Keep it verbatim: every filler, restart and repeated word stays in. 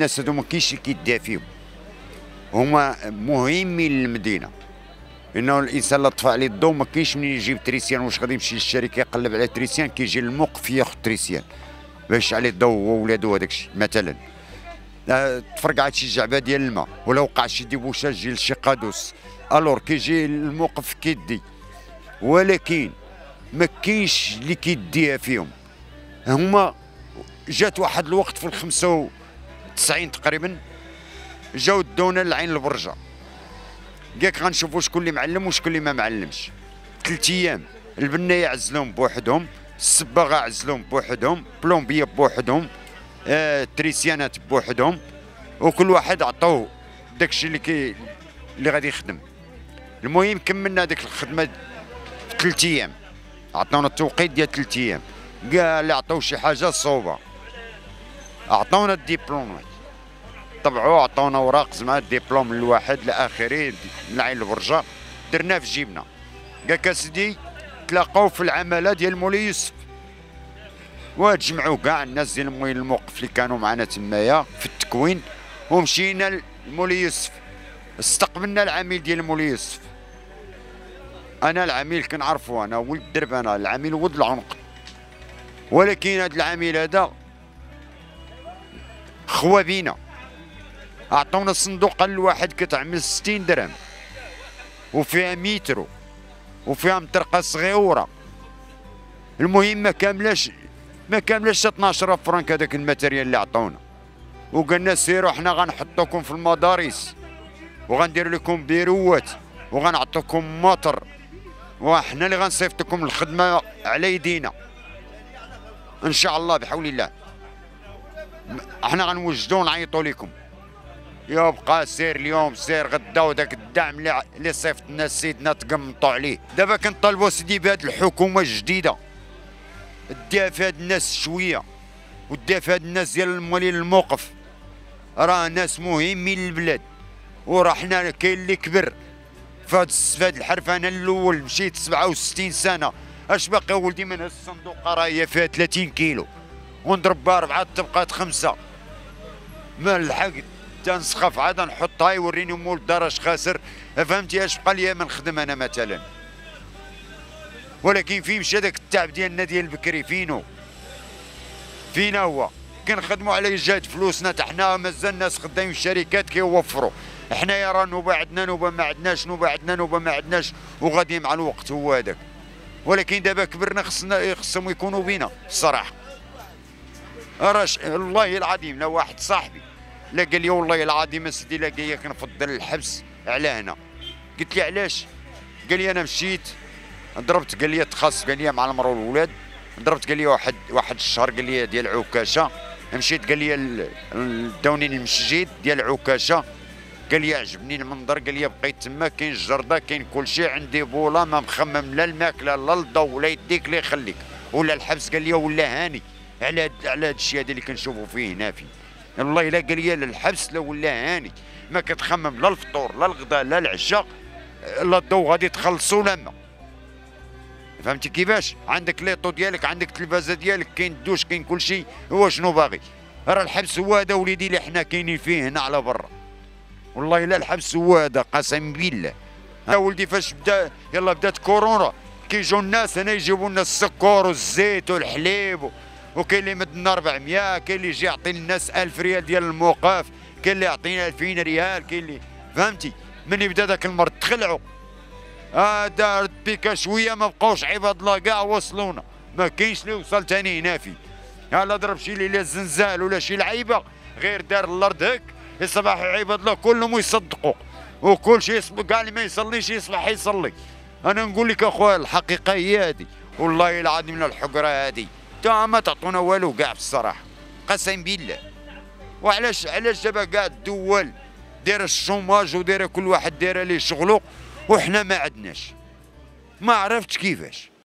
الناس هذوما كاينش اللي كيدافيو، هما مهمين للمدينه، انه الانسان اللي طفى عليه الضوء ما كاينش منين يجيب تريسيان. واش غادي يمشي للشركه يقلب على تريسيان، كيجي للموقف ياخذ تريسيان باش عليه الضوء هو ولادو هذاك الشيء. مثلا تفرقعت شي جعبه ديال الماء ولا وقع شي ديبوشاج ديال شي قادوس، الور كيجي الموقف كيدي، ولكن ما كاينش اللي كيديها فيهم. هما جات واحد الوقت في الخمسة وتسعين تقريبا جاو دونا لعين البرجه، كاك غنشوفوا شكون اللي معلم وشكون اللي ما معلمش. ثلاث ايام البنايه عزلهم بوحدهم، الصباغه عزلهم بوحدهم، بلومبيه بوحدهم، آه تريسيانات بوحدهم، وكل واحد عطوه داكشي اللي كي اللي غادي يخدم. المهم كملنا هذيك الخدمه في ثلاث ايام، عطاونا التوقيت ديال ثلاث ايام، كاع اللي عطاو شي حاجه صوبه، عطاونا الدبلومات طبعوا، عطاونا اوراق مع الدبلوم الواحد لاخره لعين البرجه، درناه في جيبنا. كاك اسيدي تلاقاو في العماله ديال مولاي يوسف، وتجمعوا كاع الناس ديال مولاي الموقف اللي كانوا معنا تمايا في التكوين، ومشينا لمولاي يوسف، استقبلنا العميل ديال مولاي يوسف. انا العميل كنعرفو، انا ولد الدرب، انا العميل ولد العنق، ولكن هذا العميل هذا خوا بينا. عطونا صندوق الواحد كتعمل ستين درهم وفيها ميترو وفيها مطرقه صغيره، المهم ما كاملاش ما كاملاش اثناش فرانك هذاك الماتيريال اللي عطونا، وقالنا سيروا حنا غنحطوكم في المدارس وغندير لكم بيروات وغنعطوكم مطر، وحنا اللي غنصيفطكم الخدمه على يدينا ان شاء الله بحول الله، حنا غنوجدوا نعيطوا لكم. يبقى سير اليوم سير غدا، وداك الدعم اللي اللي صيفط لنا سيدنا تقمطوا عليه. دابا كنطالبوا سيدي بهذه الحكومه الجديده ديها في هاد الناس شويه، وديها في هاد الناس ديال الموالين الموقف، راه ناس مهمين للبلاد، وراه حنا كاين اللي كبر في هاد في هاد الحرف. انا الاول مشيت سبعة وستين سنه، اش باقي ولدي من هاد الصندوقه راه هي فيها ثلاثين كيلو، ونضرب بها ربعه تبقات خمسه، ما الحق تنسخف عاد نحطها يوريني مول الدار اش خاسر، فهمتي؟ اش بقى لي ما نخدم انا مثلا. ولكن فين مشى داك التعب ديالنا ديال بكري؟ فينو فينا هو؟ كنخدموا على جهد فلوسنا حتى حنا، مازال الناس خدامين في الشركات كيوفروا، حنايا راه نوبه عندنا نوبه ما عندناش، نوبه عندنا نوبه ما عندناش، وغادي مع الوقت هو هذاك. ولكن دابا كبرنا، خصنا خصهم يكونوا بينا الصراحه. راه والله العظيم لا واحد صاحبي لا قال لي والله العظيم اسيدي لا كايا كنفضل الحبس على هنا. قلت لي علاش؟ قال لي انا مشيت ضربت، قال لي تخاص، قال لي مع المرا والولاد ضربت، قال لي واحد واحد الشهر قال لي ديال عكاشه، مشيت قال لي الدونين المسجد ديال عكاشه، قال لي عجبني المنظر، قال لي بقيت تما كاين الجرده كاين كل شيء، عندي بولا ما مخمم لا الماكله لا الضو لا يديك لا يخليك ولا الحبس، قال لي ولا هاني على على هذا الشيء هذا اللي كنشوفوا فيه هنا فيه. والله الا قال لي لا الحبس لا ولا هاني، ما كتخمم لا الفطور لا الغداء لا العشاء لا الضو، غادي تخلصوا لما فهمتي كيفاش؟ عندك ليطو ديالك، عندك التلفازه ديالك، كاين الدوش كاين كل شيء، هو شنو باغي؟ راه الحبس هو هذا وليدي اللي حنا كاينين فيه هنا على برا، والله الا الحبس هو هذا قسم بالله. انا ولدي فاش بدا يلا بدات كورونا كيجوا الناس هنا يجيبوا لنا السكر والزيت والحليب، وكاين اللي مدنا أربعمية، كاين اللي يجي يعطي للناس ألف ريال ديال الموقف، كاين اللي يعطينا ألفين ريال، كاين اللي فهمتي. من يبدا داك المرض تخلعوا، اه دارت بيكا شويه ما بقاوش عباد الله كاع وصلونا، ما كاينش اللي وصل ثاني هنا فيه. هلا ضرب شي ليله زنزال ولا شي لعيبه غير دار الارض هك، يصبح عباد الله كلهم يصدقوا وكل شيء، كاع اللي ما يصليش يصبح يصلي. انا نقول لك اخويا الحقيقه هي هذه، والله العظيم من الحقره هذه تا ما تعطونا والو كاع بالصراحه قسم بالله. وعلاش علاش دابا كاع الدول دايره الشوماج ودايره كل واحد دايره ليه شغله وحنا ما عندناش؟ ما عرفتش كيفاش.